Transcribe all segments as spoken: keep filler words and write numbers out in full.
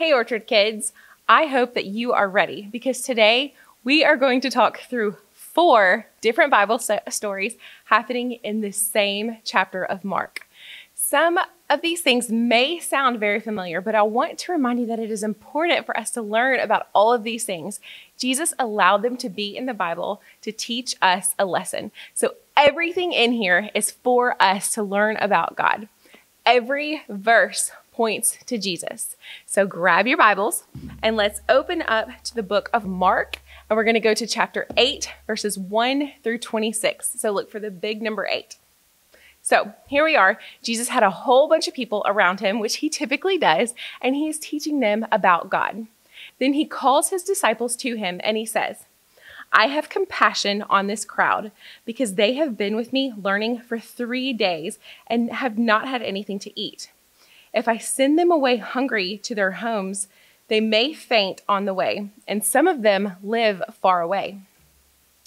Hey Orchard Kids, I hope that you are ready because today we are going to talk through four different Bible stories happening in the same chapter of Mark. Some of these things may sound very familiar, but I want to remind you that it is important for us to learn about all of these things. Jesus allowed them to be in the Bible to teach us a lesson. So everything in here is for us to learn about God. Every verse points to Jesus. So grab your Bibles and let's open up to the book of Mark. And we're going to go to chapter eight, verses one through twenty-six. So look for the big number eight. So here we are. Jesus had a whole bunch of people around him, which he typically does, and he's teaching them about God. Then he calls his disciples to him and he says, I have compassion on this crowd because they have been with me learning for three days and have not had anything to eat. If I send them away hungry to their homes, they may faint on the way, and some of them live far away.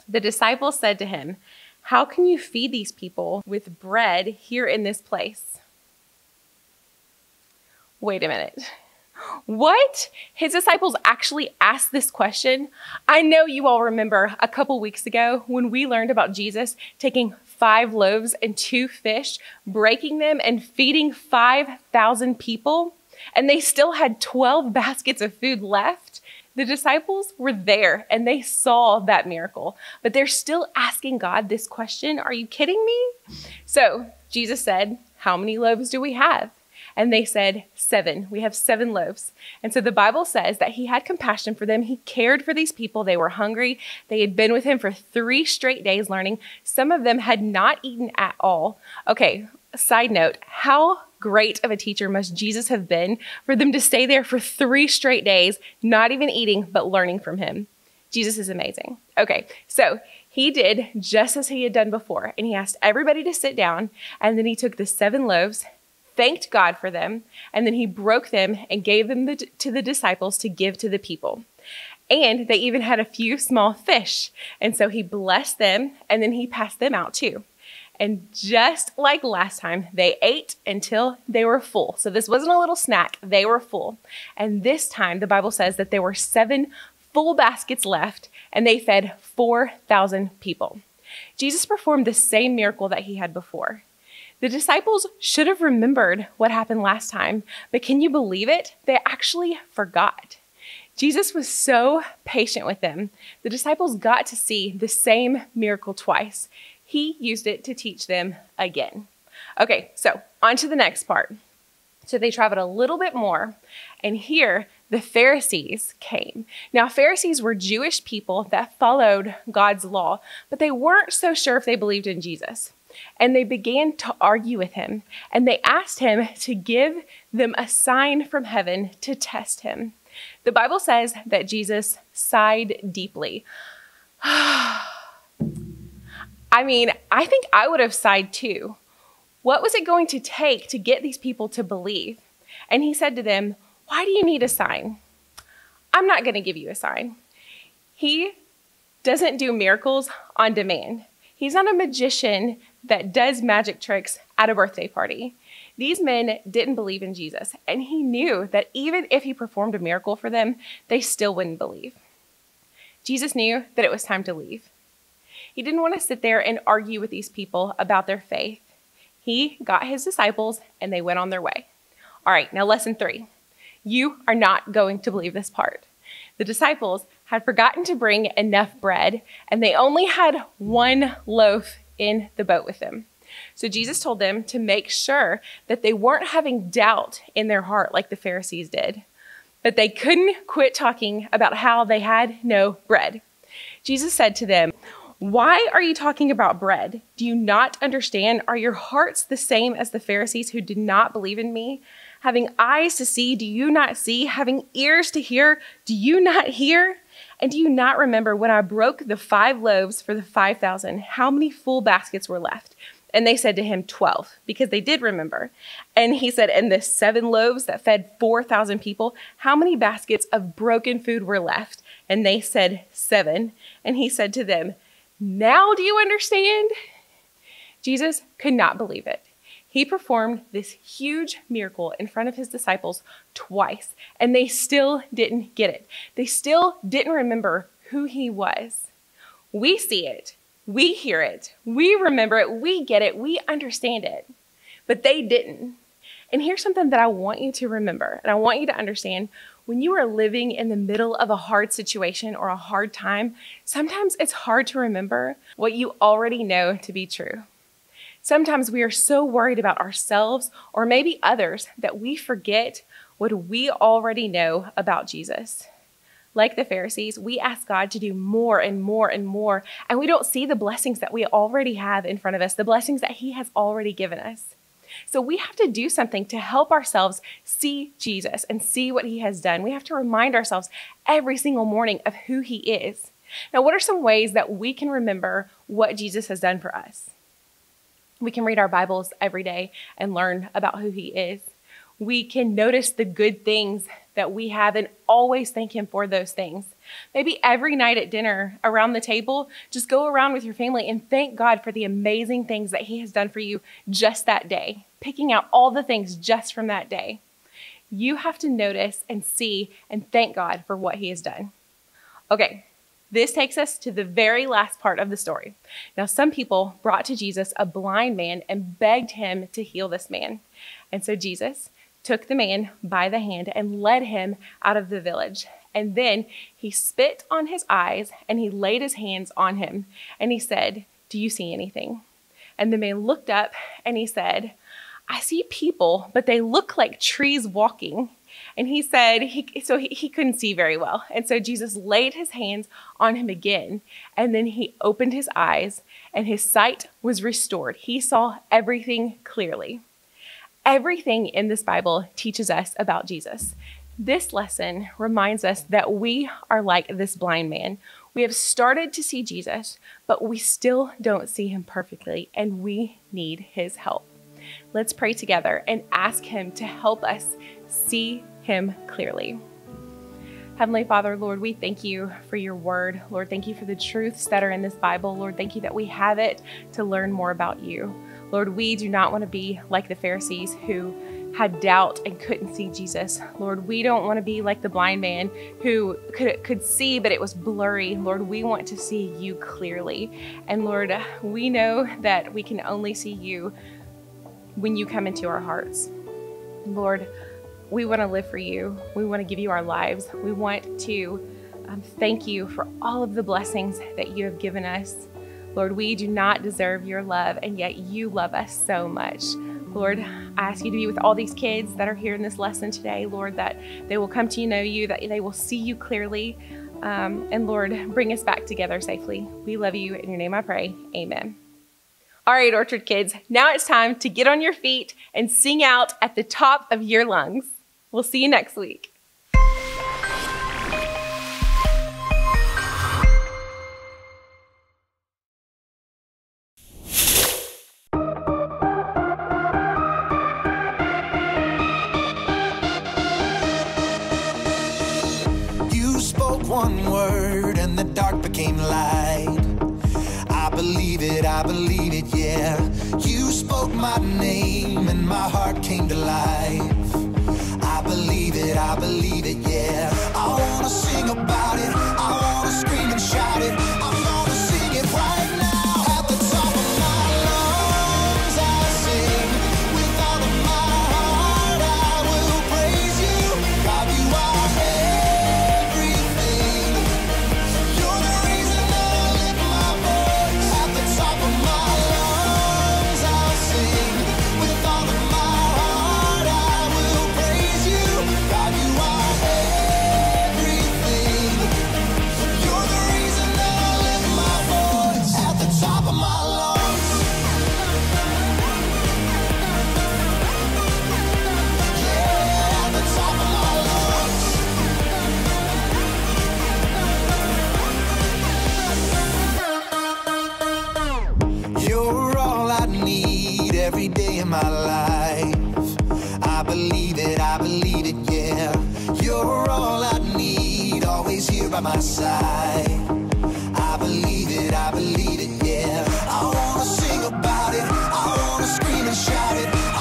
The disciples said to him, how can you feed these people with bread here in this place? Wait a minute. What? His disciples actually asked this question? I know you all remember a couple weeks ago when we learned about Jesus taking five loaves and two fish, breaking them and feeding five thousand people, and they still had twelve baskets of food left. The disciples were there and they saw that miracle, but they're still asking God this question. Are you kidding me? So Jesus said, how many loaves do we have? And they said, seven. We have seven loaves. And so the Bible says that he had compassion for them. He cared for these people. They were hungry. They had been with him for three straight days learning. Some of them had not eaten at all. Okay, side note, how great of a teacher must Jesus have been for them to stay there for three straight days, not even eating, but learning from him. Jesus is amazing. Okay, so he did just as he had done before, and he asked everybody to sit down, and then he took the seven loaves, thanked God for them, and then he broke them and gave them the, to the disciples to give to the people. And they even had a few small fish. And so he blessed them, and then he passed them out too. And just like last time, they ate until they were full. So this wasn't a little snack, they were full. And this time the Bible says that there were seven full baskets left, and they fed four thousand people. Jesus performed the same miracle that he had before. The disciples should have remembered what happened last time, but can you believe it? They actually forgot. Jesus was so patient with them. The disciples got to see the same miracle twice. He used it to teach them again. Okay, so on to the next part. So they traveled a little bit more, and here the Pharisees came. Now, Pharisees were Jewish people that followed God's law, but they weren't so sure if they believed in Jesus. And they began to argue with him, and they asked him to give them a sign from heaven to test him. The Bible says that Jesus sighed deeply. I mean, I think I would have sighed too. What was it going to take to get these people to believe? And he said to them, why do you need a sign? I'm not going to give you a sign. He doesn't do miracles on demand. He's not a magician that does magic tricks at a birthday party. These men didn't believe in Jesus, and he knew that even if he performed a miracle for them, they still wouldn't believe. Jesus knew that it was time to leave. He didn't want to sit there and argue with these people about their faith. He got his disciples, and they went on their way. All right, now lesson three. You are not going to believe this part. The disciples had forgotten to bring enough bread, and they only had one loaf in the boat with them. So Jesus told them to make sure that they weren't having doubt in their heart like the Pharisees did. But they couldn't quit talking about how they had no bread. Jesus said to them, why are you talking about bread? Do you not understand? Are your hearts the same as the Pharisees who did not believe in me? Having eyes to see, do you not see? Having ears to hear, do you not hear? And do you not remember when I broke the five loaves for the five thousand, how many full baskets were left? And they said to him, twelve, because they did remember. And he said, and the seven loaves that fed four thousand people, how many baskets of broken food were left? And they said, seven. And he said to them, now do you understand? Jesus could not believe it. He performed this huge miracle in front of his disciples twice, and they still didn't get it. They still didn't remember who he was. We see it. We hear it. We remember it. We get it. We understand it. But they didn't. And here's something that I want you to remember, and I want you to understand. When you are living in the middle of a hard situation or a hard time, sometimes it's hard to remember what you already know to be true. Sometimes we are so worried about ourselves or maybe others that we forget what we already know about Jesus. Like the Pharisees, we ask God to do more and more and more, and we don't see the blessings that we already have in front of us, the blessings that he has already given us. So we have to do something to help ourselves see Jesus and see what he has done. We have to remind ourselves every single morning of who he is. Now, what are some ways that we can remember what Jesus has done for us? We can read our Bibles every day and learn about who he is. We can notice the good things that we have and always thank him for those things. Maybe every night at dinner around the table, just go around with your family and thank God for the amazing things that he has done for you just that day, picking out all the things just from that day. You have to notice and see and thank God for what he has done. Okay, this takes us to the very last part of the story. Now, some people brought to Jesus a blind man and begged him to heal this man. And so Jesus took the man by the hand and led him out of the village. And then he spit on his eyes and he laid his hands on him. And he said, "Do you see anything?" And the man looked up and he said, "I see people, but they look like trees walking." And he said, he, so he, he couldn't see very well. And so Jesus laid his hands on him again. And then he opened his eyes and his sight was restored. He saw everything clearly. Everything in this Bible teaches us about Jesus. This lesson reminds us that we are like this blind man. We have started to see Jesus, but we still don't see him perfectly, and we need his help. Let's pray together and ask him to help us see him clearly. Heavenly Father, Lord, we thank you for your word. Lord, thank you for the truths that are in this Bible. Lord, thank you that we have it to learn more about you. Lord, we do not want to be like the Pharisees who had doubt and couldn't see Jesus. Lord, we don't want to be like the blind man who could, could see, but it was blurry. Lord, we want to see you clearly. And Lord, we know that we can only see you when you come into our hearts. Lord, we want to live for you. We want to give you our lives. We want to um, thank you for all of the blessings that you have given us. Lord, we do not deserve your love, and yet you love us so much. Lord, I ask you to be with all these kids that are here in this lesson today, Lord, that they will come to know you, that they will see you clearly. Um, and Lord, bring us back together safely. We love you. In your name I pray. Amen. All right, Orchard kids, now it's time to get on your feet and sing out at the top of your lungs. We'll see you next week. One word and the dark became light. I believe it, I believe it, yeah. You spoke my name and my heart came to life. I believe it, I believe it, yeah. I wanna sing about it, I wanna scream and shout it. I'm gonna sing it right now. At the top of my lungs I sing. With all of my heart I will praise you. God, you are my life. I believe it, I believe it, yeah. You're all I need, always here by my side. I believe it, I believe it, yeah. I wanna sing about it, I wanna scream and shout it.